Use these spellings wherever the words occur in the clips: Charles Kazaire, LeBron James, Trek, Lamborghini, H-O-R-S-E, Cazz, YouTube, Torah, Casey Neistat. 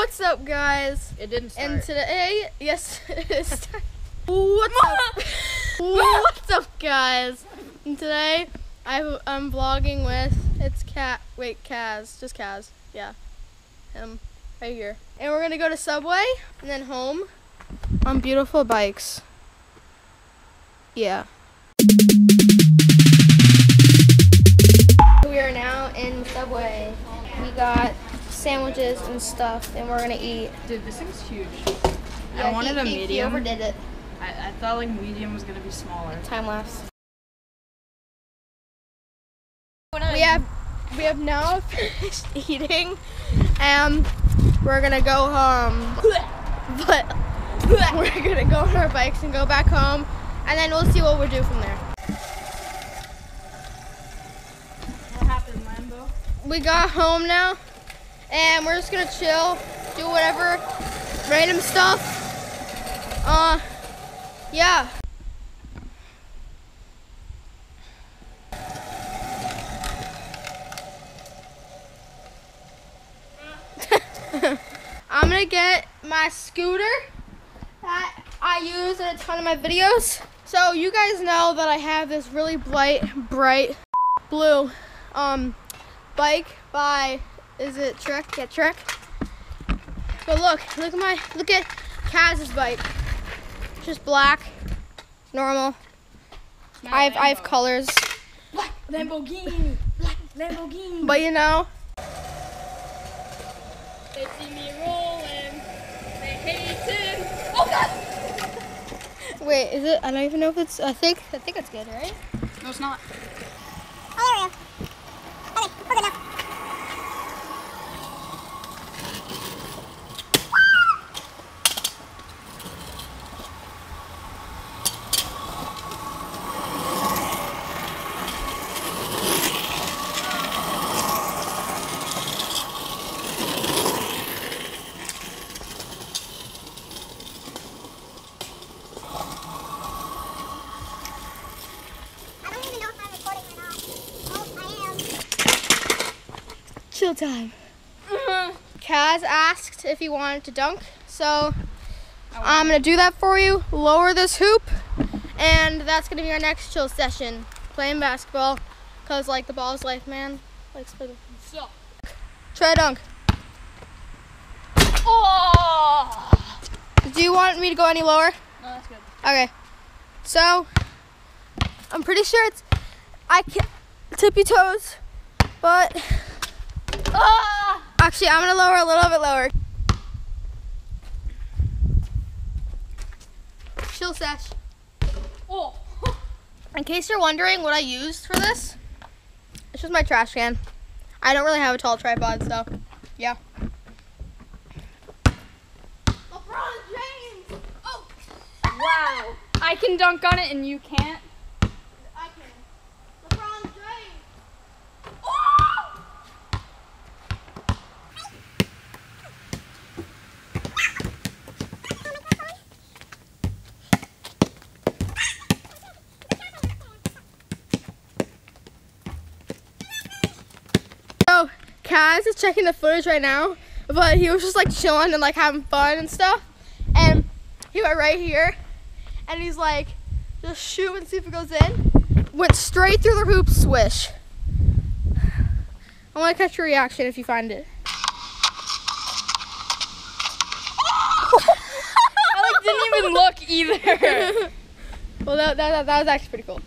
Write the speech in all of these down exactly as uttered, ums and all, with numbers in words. What's up, guys? It didn't start. And today, yes, it is starting. What's up? What's up, guys? And today, I, I'm vlogging with, it's Cat. wait, Cazz, just Cazz, yeah, him, right here. And we're gonna go to Subway, and then home, on beautiful bikes. Yeah. We are now in Subway. We got sandwiches and stuff, and we're gonna eat. Dude, this thing's huge. Yeah, I wanted he, a he, medium. He overdid it. I, I thought like medium was gonna be smaller. Time lapse. We have we have now finished eating, and we're gonna go home. But we're gonna go on our bikes and go back home, and then we'll see what we do from there. What happened, Lambo? We got home now. And we're just gonna chill, do whatever, random stuff. Uh, yeah. I'm gonna get my scooter that I use in a ton of my videos. So you guys know that I have this really bright, bright blue um, bike by, is it Trek? Yeah, Trek. But look, look at my, look at Cazz's bike. Just black, normal. I have, I have colors. Black Lamborghini, black Lamborghini. But you know. They see me rolling, they hate it. Oh God! Wait, is it? I don't even know if it's. I think, I think it's good, right? No, it's not. Oh yeah. Okay, we're good now. Chill time. Uh-huh. Cazz asked if he wanted to dunk, so I'm gonna do that for you. Lower this hoop, and that's gonna be our next chill session. Playing basketball, cause like the ball is life, man. Like so. Try a dunk. Oh! Do you want me to go any lower? No, that's good. Okay. So I'm pretty sure it's I can tippy toes, but. Oh! Actually, I'm gonna lower a little bit lower. Chill sesh. Oh. In case you're wondering what I used for this, it's just my trash can. I don't really have a tall tripod, so yeah. LeBron James! Oh! Wow! I can dunk on it and you can't? Cazz is checking the footage right now, but he was just like chilling and like having fun and stuff, and he went right here and he's like, just shoot and see if it goes in. Went straight through the hoop, swish. I want to catch your reaction if you find it. I like didn't even look either. Well, that, that, that was actually pretty cool.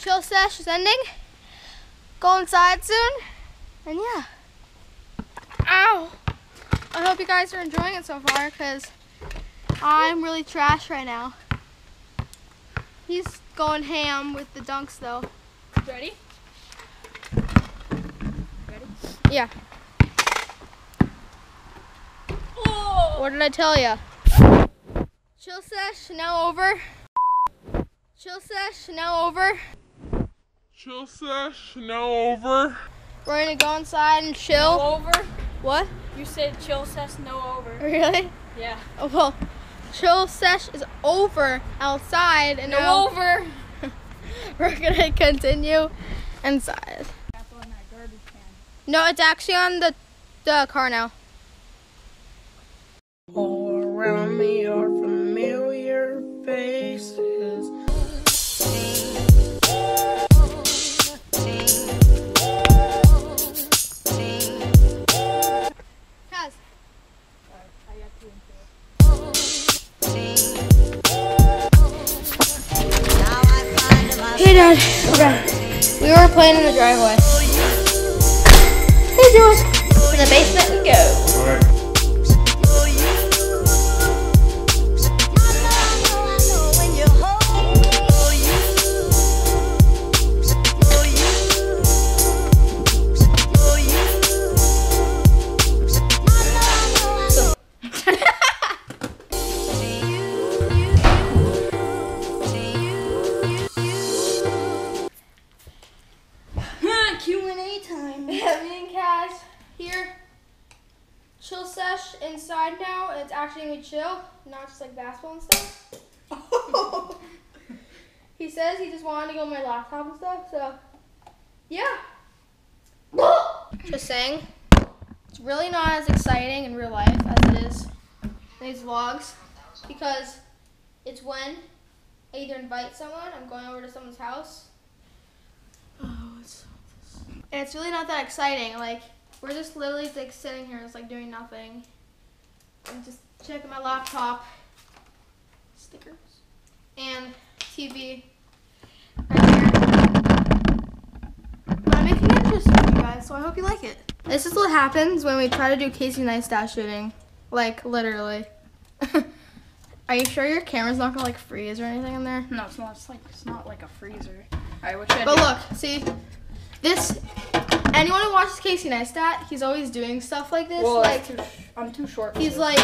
Chill sesh is ending. Go inside soon. And yeah. Ow. I hope you guys are enjoying it so far because I'm really trash right now. He's going ham with the dunks though. Ready? Ready? Yeah. Oh. What did I tell ya? Chill sesh now over. Chill sesh now over. Chill sesh, now over. We're gonna go inside and chill. No over? What? You said chill sesh, no over. Really? Yeah. Oh, well, chill sesh is over outside and no now over. we're gonna continue inside. No, it's actually on the, the car now. All around me are familiar faces. Cazz. Hey, Dad. Okay. We were playing in the driveway. Hey, George. To the basement we go. All right. Chill sesh inside now, and it's actually gonna be chill, not just like basketball and stuff. Oh. He says he just wanted to go on my laptop and stuff, so yeah. Just saying, it's really not as exciting in real life as it is in these vlogs, because it's when I either invite someone, I'm going over to someone's house. Oh, it's so this. And it's really not that exciting, like. We're just literally like sitting here, just like doing nothing. I'm just checking my laptop, stickers, and T V right here. But I'm making it interesting for you guys, so I hope you like it. This is what happens when we try to do Casey Neistat shooting, like literally. Are you sure your camera's not gonna like freeze or anything in there? No, it's not. It's like it's not like a freezer. I wish I. But look, see, this. Anyone who watches Casey Neistat, he's always doing stuff like this. Well, like, too I'm too short. He's it. like,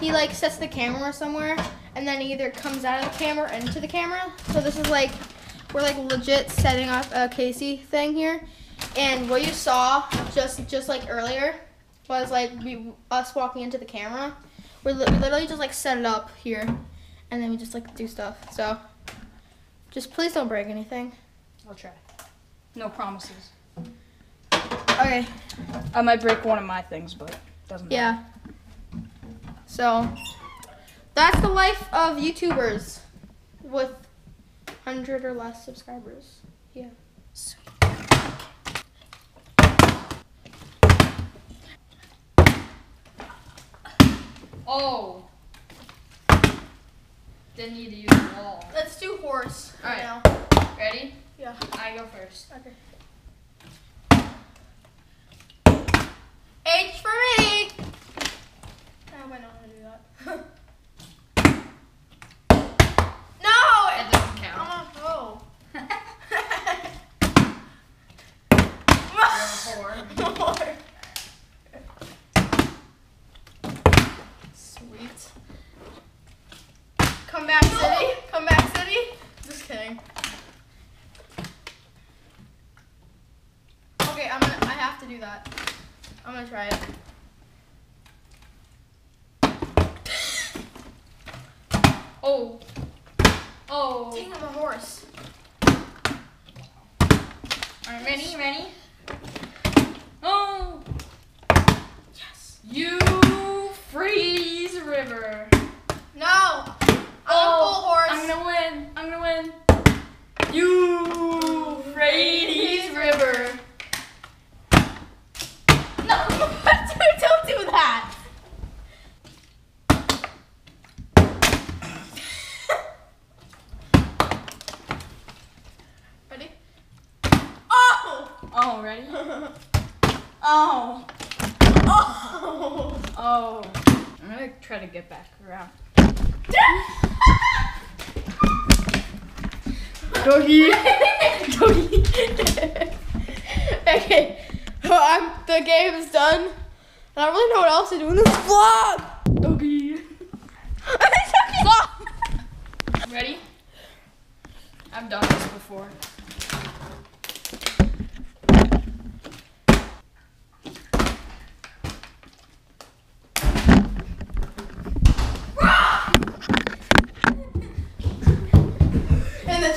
he like sets the camera somewhere, and then he either comes out of the camera or into the camera. So this is like, we're like legit setting up a Casey thing here. And what you saw just just like earlier was like we, us walking into the camera. We're li we literally just like set it up here, and then we just like do stuff. So just please don't break anything. I'll try. No promises. Okay. I might break one of my things, but it doesn't matter. Yeah. So, that's the life of YouTubers with one hundred or less subscribers. Yeah. Sweet. Oh. Didn't need to use the wall. Let's do horse. All right. Now. Ready? Yeah. I go first. Okay. H for me! How am I not going to do that? No! That doesn't count. I'm on a hoe. You're a whore. Sweet. Come back, no. City. Come back, City. Just kidding. Okay, I'm gonna, I have to do that. I'm gonna try it. Oh. Oh. Dang, I'm a horse. Alright, ready, ready? Oh. Yes. You freeze river. No. I'm oh, a full horse. I'm gonna win. I'm gonna win. You freeze river. Oh. Oh. Oh. I'm gonna try to get back around. Doggy. Doggy. Okay. Well, I'm, the game is done. And I don't really know what else to do in this vlog. Doggy. Stop. Ready? I've done this before.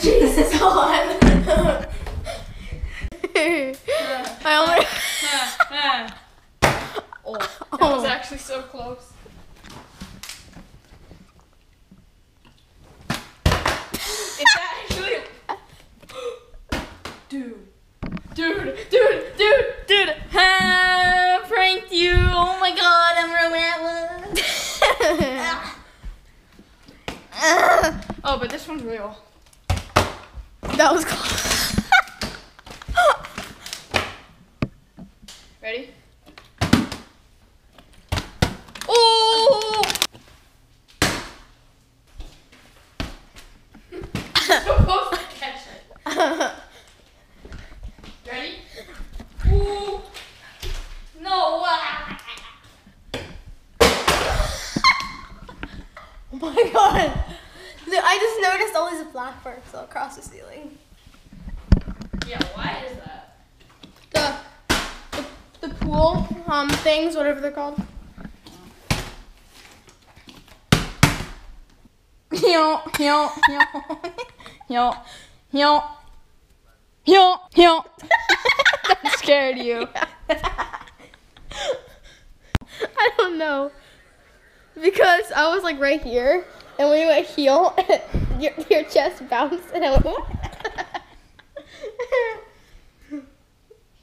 Jesus on. Dude, dude, dude, dude, I pranked you. Oh my god, I'm relentless. Oh, but this one's real. That was close. Ready? Oh! Supposed to catch it. Ready? Ooh! No! Oh my god! I just noticed all these black marks all across the ceiling. Yeah, why is that? The the, the pool um things, whatever they're called. Yo yo yo yo yo yo yo. That scared you. Yeah. I don't know, because I was like right here. And when you went heel, your, your chest bounced, and I went, what?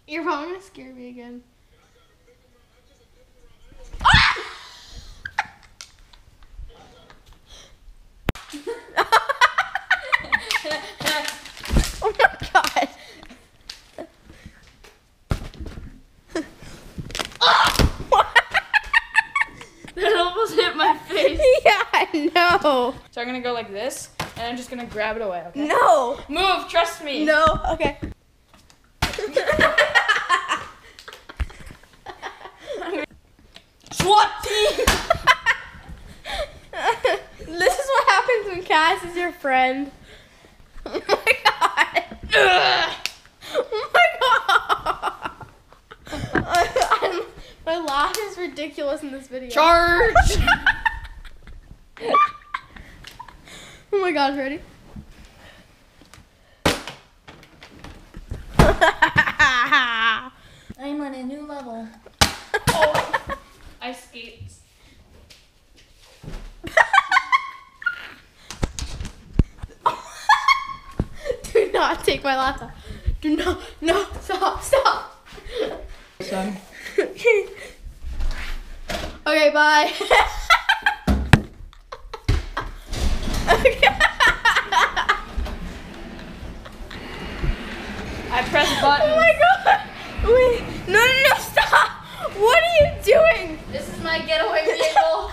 You're probably going to scare me again. Oh my god. That almost hit my face. Yeah, I know. So I'm gonna go like this, and I'm just gonna grab it away, okay? No! Move, trust me! No, okay. SWAT team! This is what happens when Cazz is your friend. Oh my god. Ugh. Oh my god. I'm, my laugh is ridiculous in this video. Charge! Oh my gosh, ready? I'm on a new level. Oh, I escaped. Do not take my laptop. Do not, no, stop, stop. Sorry. Okay, bye. Okay. I pressed buttons. Oh my god! Wait, no, no, no, stop! What are you doing? This is my getaway vehicle.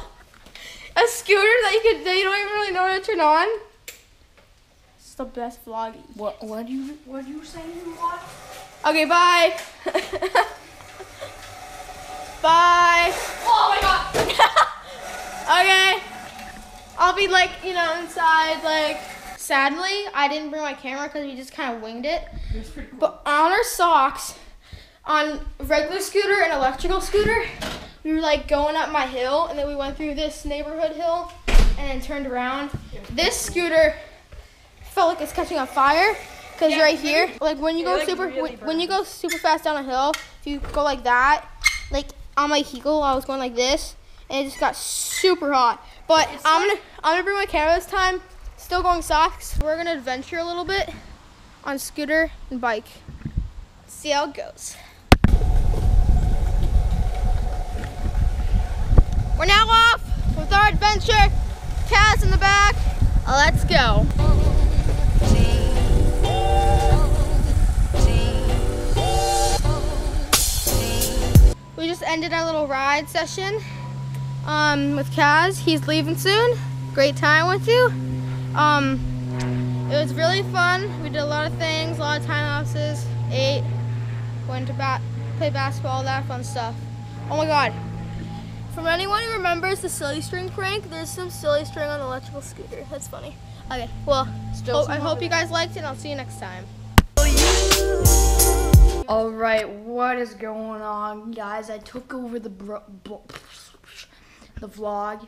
A scooter that you could, that you don't even really know how to turn on. It's the best vlogging. What? What do you? What do you say you want? Okay, bye. Bye. Oh my god. Okay. I'll be like, you know, inside, like, sadly, I didn't bring my camera because we just kind of winged it. It was pretty cool. But on our socks, on regular scooter and electrical scooter, we were like going up my hill, and then we went through this neighborhood hill and then turned around. Yeah. This scooter felt like it's catching on fire because yeah, right here, like when you go like super, really when, when you go super fast down a hill, if you go like that, like on my heel, I was going like this, and it just got super hot. But it's I'm like, gonna I'm gonna bring my camera this time. Still going socks. We're gonna adventure a little bit on scooter and bike. See how it goes. We're now off with our adventure. Cazz in the back. Let's go. We just ended our little ride session. Um, with Cazz, he's leaving soon. Great time with you. Um, it was really fun. We did a lot of things, a lot of time lapses, ate, went to bat, play basketball, all that fun stuff. Oh my god! From anyone who remembers the silly string prank, there's some silly string on an electrical scooter. That's funny. Okay, well, Still ho I hope you guys liked it, and I'll see you next time. All right, what is going on, guys? I took over the bro. The vlog.